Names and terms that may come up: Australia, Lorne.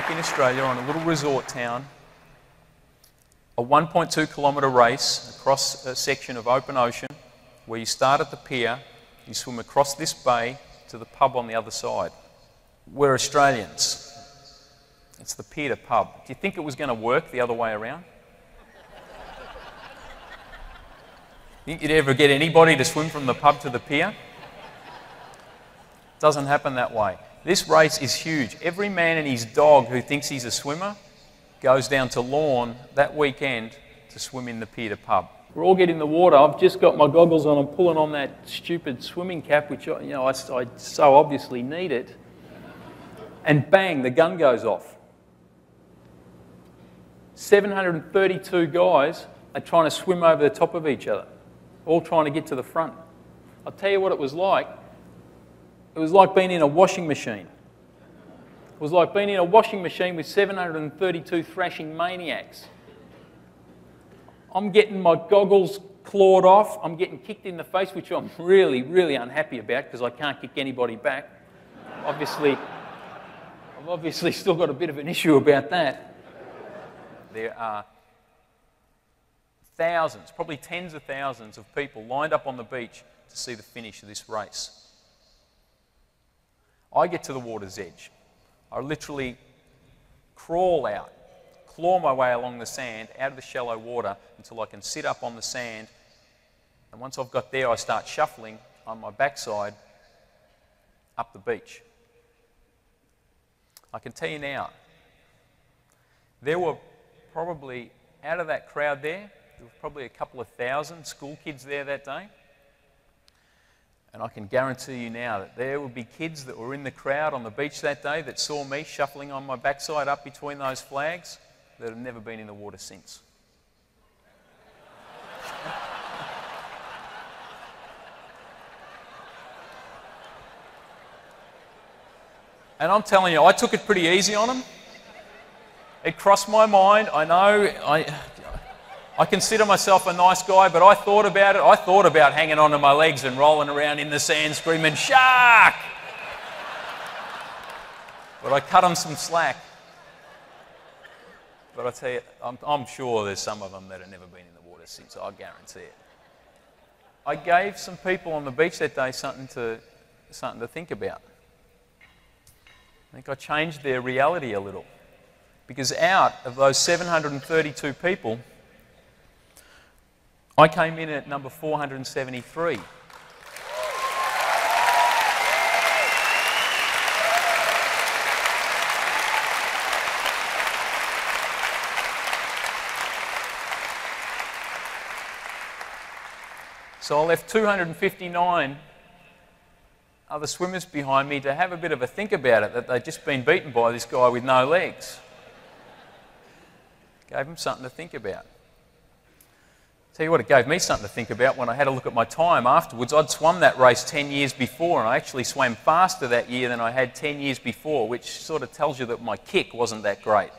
back in Australia on a little resort town, a 1.2-kilometre race across a section of open ocean where you start at the pier, you swim across this bay to the pub on the other side. We're Australians. It's the pier to pub. Do you think it was going to work the other way around? Think you'd ever get anybody to swim from the pub to the pier? Doesn't happen that way. This race is huge. Every man and his dog who thinks he's a swimmer goes down to Lorne that weekend to swim in the pier to pub. We're all getting in the water. I've just got my goggles on. I'm pulling on that stupid swimming cap, which I so obviously need it. And bang, the gun goes off. 732 guys are trying to swim over the top of each other, all trying to get to the front. I'll tell you what it was like. It was like being in a washing machine. It was like being in a washing machine with 732 thrashing maniacs. I'm getting my goggles clawed off. I'm getting kicked in the face, which I'm really, really unhappy about because I can't kick anybody back. Obviously, I've obviously still got a bit of an issue about that. There are thousands, probably tens of thousands of people lined up on the beach to see the finish of this race. I get to the water's edge. I literally crawl out, claw my way along the sand, out of the shallow water, until I can sit up on the sand. And once I've got there, I start shuffling on my backside up the beach. I can tell you now, there were probably, out of that crowd there were probably a couple of thousand school kids there that day. And I can guarantee you now that there would be kids that were in the crowd on the beach that day that saw me shuffling on my backside up between those flags that have never been in the water since. And I'm telling you, I took it pretty easy on them. It crossed my mind. I know I consider myself a nice guy, but I thought about it. I thought about hanging onto my legs and rolling around in the sand screaming, "Shark!" But I cut them some slack. But I tell you, I'm sure there's some of them that have never been in the water since, I guarantee it. I gave some people on the beach that day something to think about. I think I changed their reality a little, because out of those 732 people, I came in at number 473. So I left 259 other swimmers behind me to have a bit of a think about it, that they'd just been beaten by this guy with no legs. Gave them something to think about. Tell you what, it gave me something to think about when I had a look at my time afterwards. I'd swum that race 10 years before, and I actually swam faster that year than I had 10 years before, which sort of tells you that my kick wasn't that great.